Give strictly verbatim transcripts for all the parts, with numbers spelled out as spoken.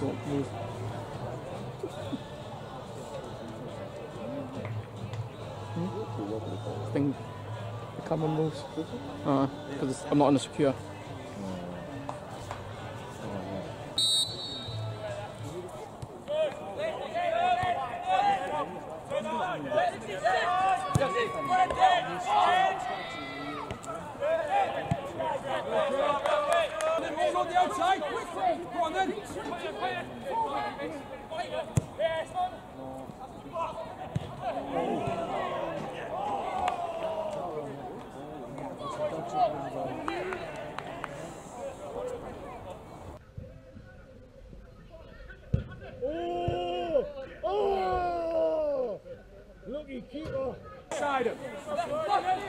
Don't move. Hmm? Thing, the camera moves. Uh, because I'm not on a secure. Oh! Oh! Looky keeper! Side him! Wait! Wait!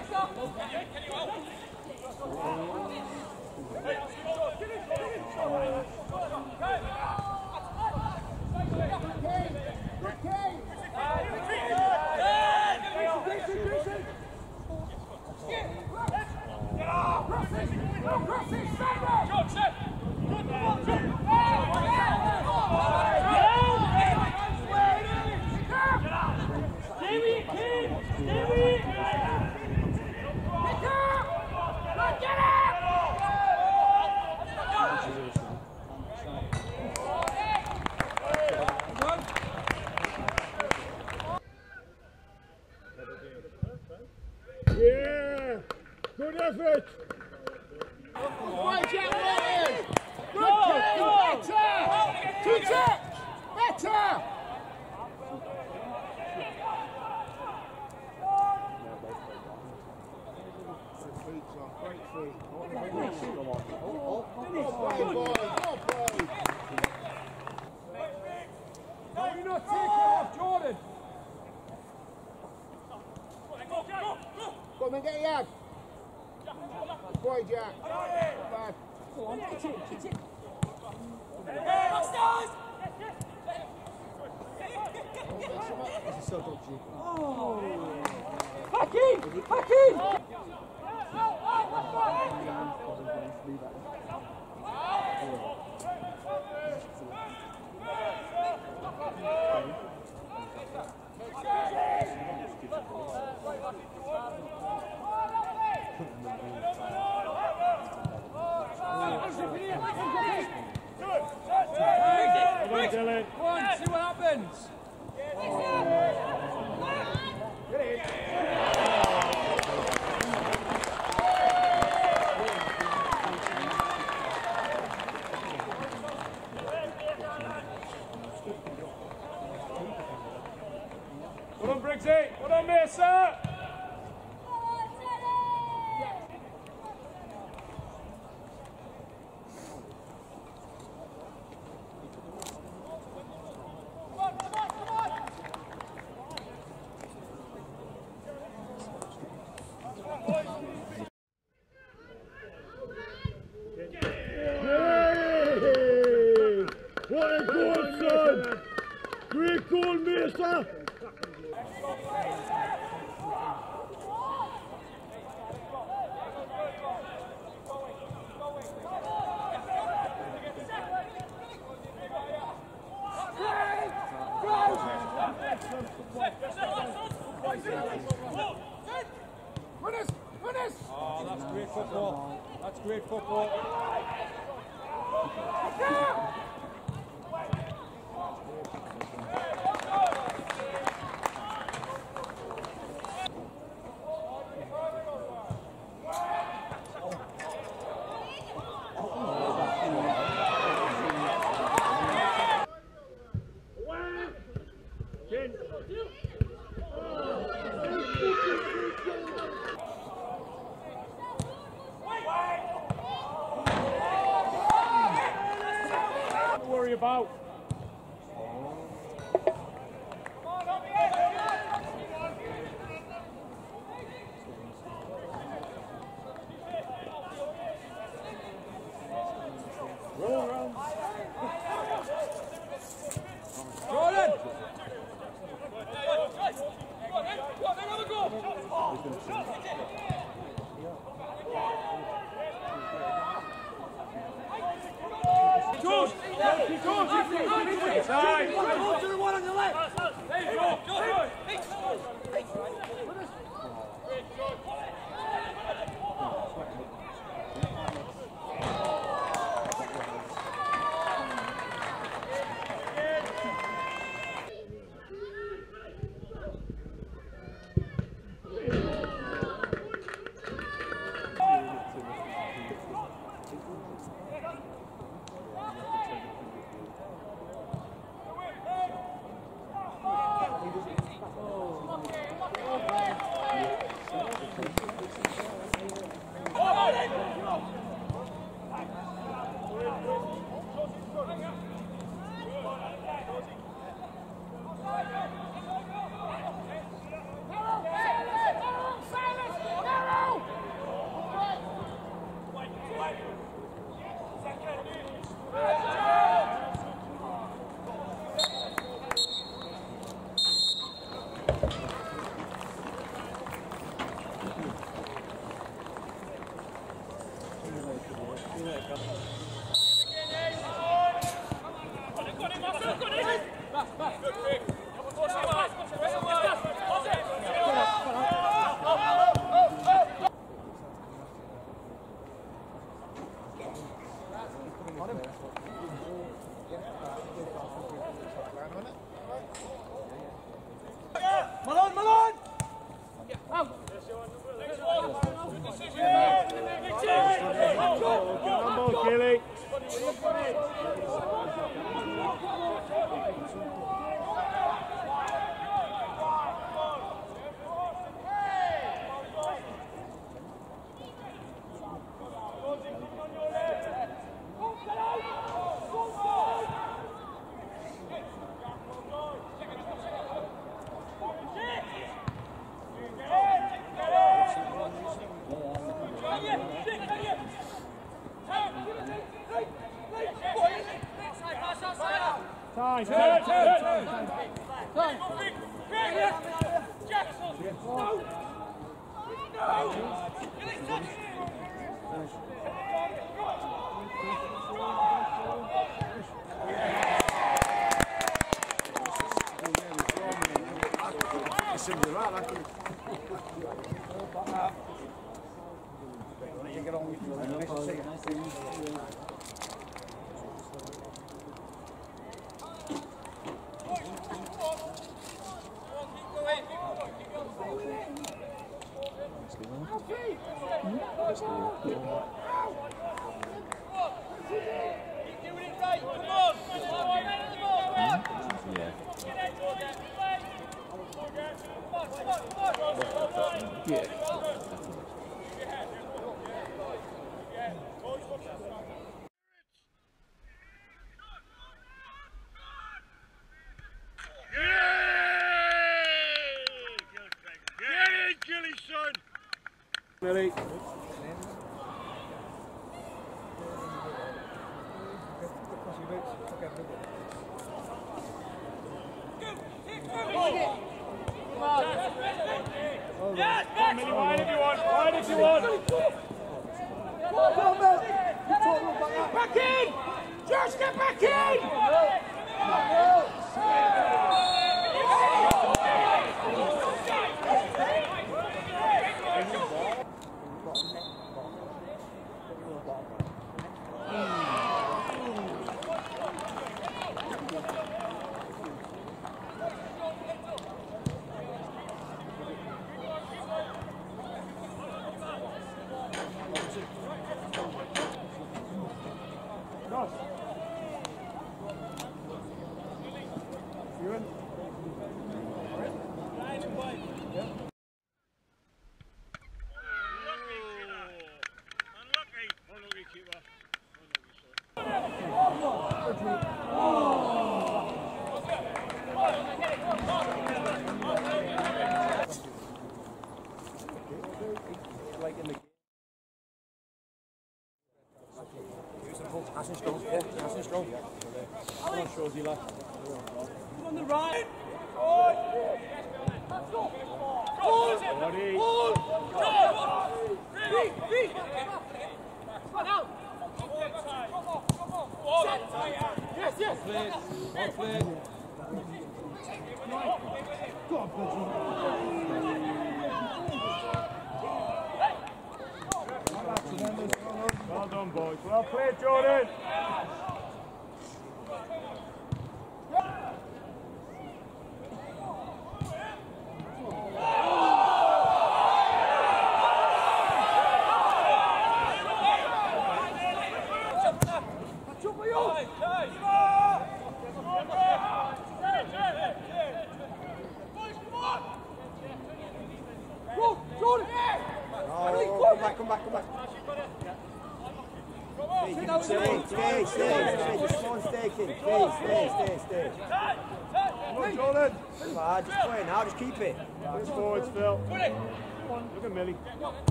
Millie.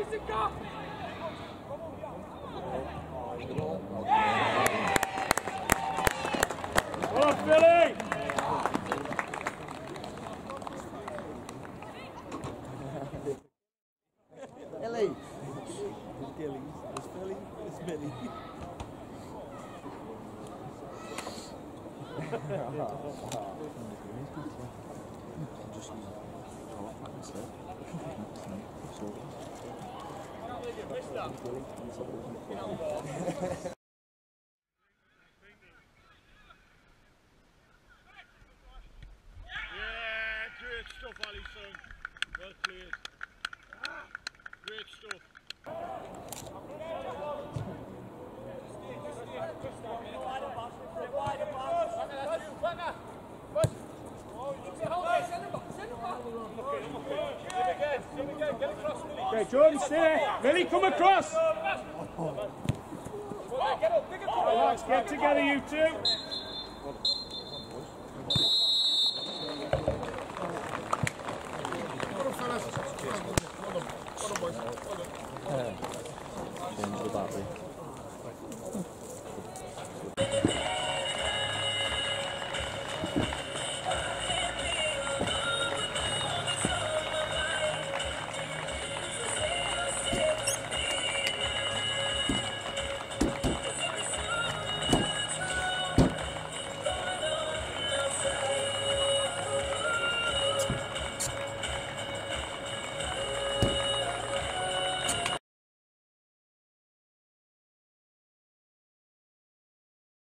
He's the cop! on, Philly! Philly! It's Gillies. It's Philly. It's Billy. Well played. Great stuff. Okay, Jordan, stay. Billy, come across. Relax, get together, you two. Hold on, boys. Hold on.